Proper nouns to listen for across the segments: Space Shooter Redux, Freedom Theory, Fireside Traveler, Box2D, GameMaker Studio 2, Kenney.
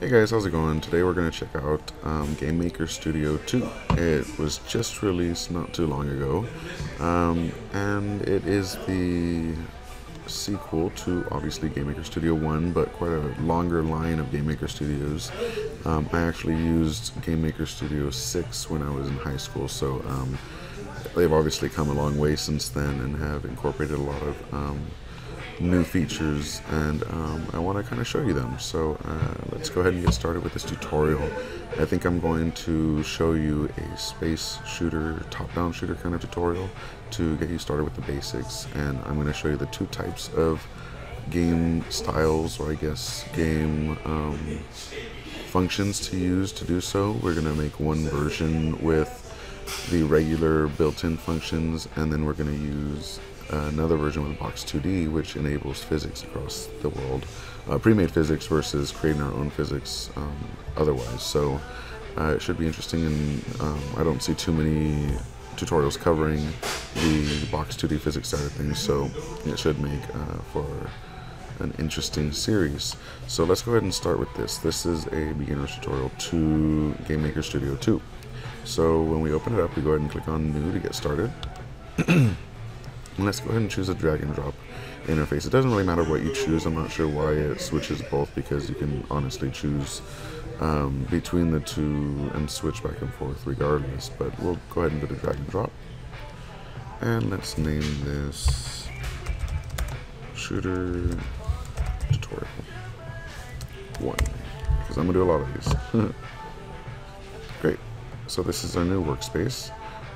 Hey guys, how's it going? Today we're going to check out GameMaker Studio 2. It was just released not too long ago, and it is the sequel to obviously GameMaker Studio 1, but quite a longer line of GameMaker Studios. I actually used GameMaker Studio 6 when I was in high school, so they've obviously come a long way since then and have incorporated a lot of new features, and I want to kind of show you them. So let's go ahead and get started with this tutorial. I think I'm going to show you a space shooter, top-down shooter kind of tutorial to get you started with the basics, and I'm going to show you the two types of game styles, or I guess game functions to use to do so. We're going to make one version with the regular built-in functions, and then we're going to use another version with Box2D, which enables physics across the world, pre-made physics versus creating our own physics otherwise. So it should be interesting, and I don't see too many tutorials covering the Box2D physics side of things, so it should make for an interesting series. So let's go ahead and start with this. This is a beginner's tutorial to GameMaker Studio 2. So when we open it up, we go ahead and click on New to get started. Let's go ahead and choose a drag and drop interface. It doesn't really matter what you choose. I'm not sure why it switches both, because you can honestly choose between the two and switch back and forth regardless, but we'll go ahead and do the drag and drop. And let's name this Shooter Tutorial 1, because I'm going to do a lot of these. Great. So this is our new workspace.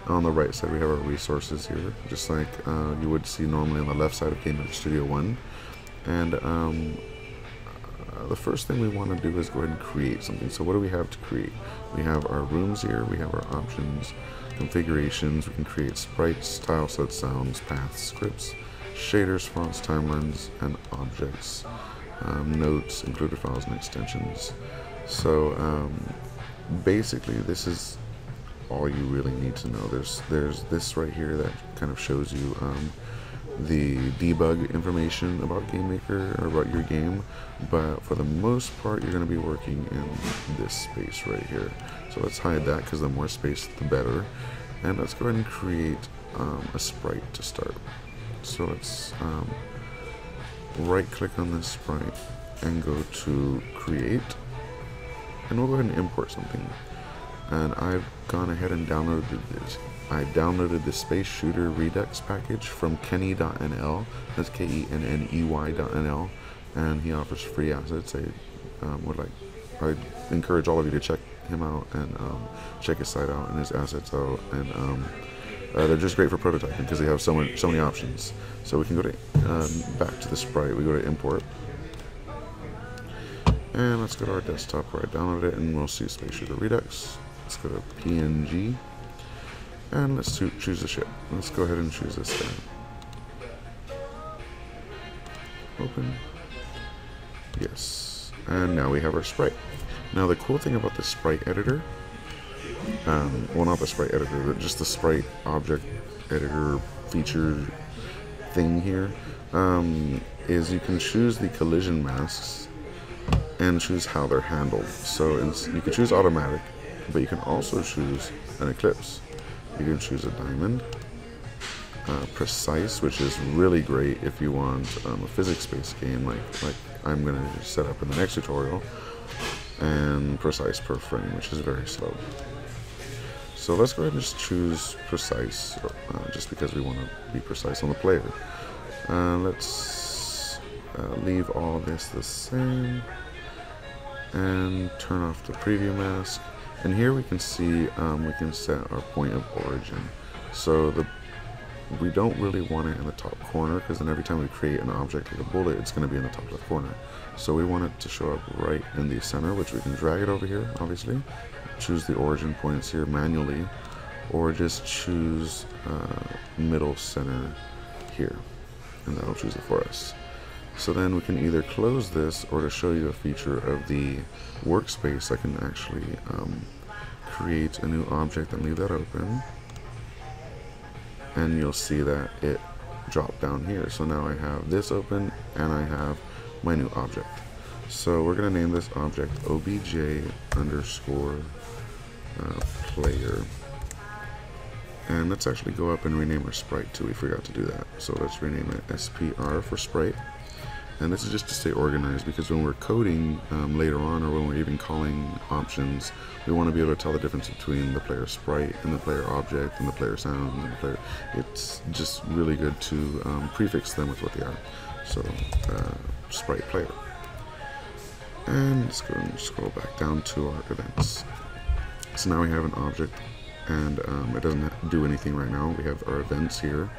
On the right side we have our resources here, just like you would see normally on the left side of GameMaker Studio 1. And the first thing we want to do is go ahead and create something. So what do we have to create? We have our rooms here, we have our options, configurations, we can create sprites, tile sets, sounds, paths, scripts, shaders, fonts, timelines, and objects, notes, included files, and extensions. So basically this is all you really need to know. There's this right here that kind of shows you the debug information about GameMaker or about your game, but for the most part you're going to be working in this space right here. So let's hide that, because the more space the better. And let's go ahead and create a sprite to start. So let's right click on this sprite and go to create, and we'll go ahead and import something. And I've gone ahead and downloaded this. I downloaded the Space Shooter Redux package from kenney.nl. That's kenney.nl, and he offers free assets. I encourage all of you to check him out and check his site out and his assets out. And they're just great for prototyping, because they have so many options. So we can go to back to the sprite. We go to import. And let's go to our desktop where I downloaded it, and we'll see Space Shooter Redux. Let's go to PNG, and let's choose a ship. Let's go ahead and choose this guy. Open. Yes. And now we have our sprite. Now the cool thing about the sprite editor, well, not the sprite editor, but just the sprite object editor feature thing here, is you can choose the collision masks and choose how they're handled. So you can choose automatic, but you can also choose an eclipse. You can choose a diamond, precise, which is really great if you want a physics-based game like I'm going to set up in the next tutorial, and precise per frame, which is very slow. So let's go ahead and just choose precise, just because we want to be precise on the player. Let's leave all this the same, and turn off the preview mask. And here we can see we can set our point of origin. So we don't really want it in the top corner, because then every time we create an object with a bullet, it's going to be in the top left corner. So we want it to show up right in the center, which we can drag it over here, obviously. Choose the origin points here manually, or just choose middle center here, and that'll choose it for us. So then we can either close this, or to show you a feature of the workspace, I can actually create a new object and leave that open. And you'll see that it dropped down here. So now I have this open, and I have my new object. So we're going to name this object obj underscore player. And let's actually go up and rename our sprite too. We forgot to do that. So let's rename it SPR for sprite. And this is just to stay organized, because when we're coding later on, or when we're even calling options, we want to be able to tell the difference between the player sprite and the player object and the player sound and the player. It's just really good to prefix them with what they are. So sprite player. And let's go and scroll back down to our events. So now we have an object, and it doesn't do anything right now. We have our events here.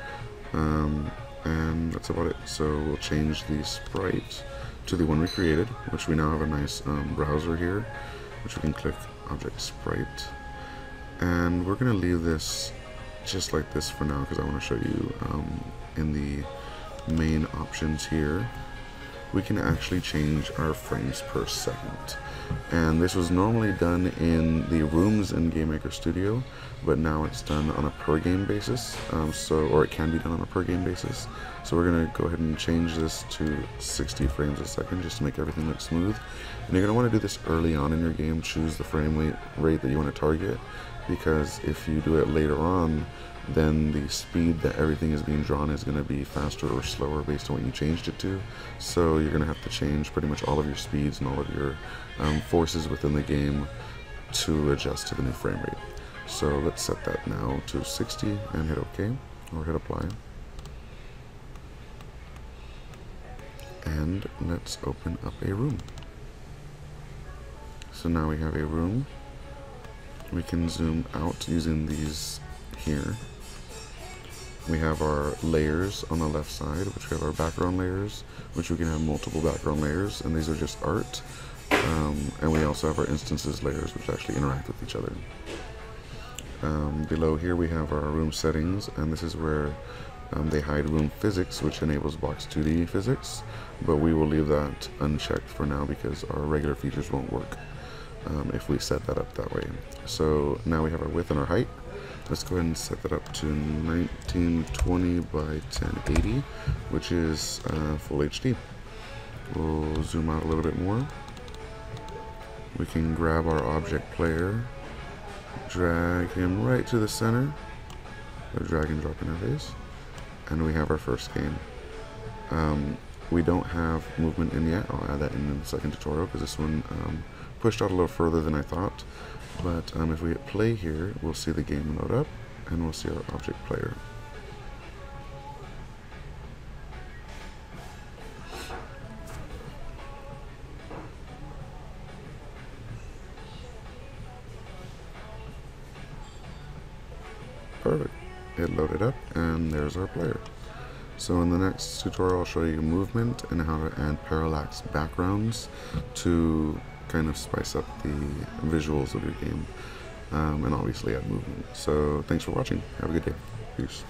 And that's about it. So we'll change the sprite to the one we created, which we now have a nice browser here, which we can click object sprite. And we're going to leave this just like this for now, because I want to show you in the main options here, we can actually change our frames per second. And this was normally done in the rooms in GameMaker Studio, but now it's done on a per game basis, or it can be done on a per game basis. So we're gonna go ahead and change this to 60 frames a second, just to make everything look smooth. And you're gonna wanna do this early on in your game, choose the frame rate that you wanna target, because if you do it later on, then the speed that everything is being drawn is going to be faster or slower based on what you changed it to. So you're going to have to change pretty much all of your speeds and all of your forces within the game to adjust to the new frame rate. So let's set that now to 60 and hit OK, or hit apply. And let's open up a room. So now we have a room. We can zoom out using these here. We have our layers on the left side, which we have our background layers, which we can have multiple background layers, and these are just art. And we also have our instances layers, which actually interact with each other. Below here we have our room settings, and this is where they hide room physics, which enables Box2D physics, but we will leave that unchecked for now because our regular features won't work if we set that up that way. So now we have our width and our height. Let's go ahead and set that up to 1920 by 1080, which is full HD. We'll zoom out a little bit more. We can grab our object player, drag him right to the center, or drag and drop interface, and we have our first game. We don't have movement in yet. I'll add that in the second tutorial, because this one pushed out a little further than I thought. But if we hit play here, we'll see the game load up, and we'll see our object player. Perfect. It loaded up, and there's our player. So in the next tutorial, I'll show you movement and how to add parallax backgrounds to kind of spice up the visuals of your game, and obviously add movement. So thanks for watching. Have a good day. Peace.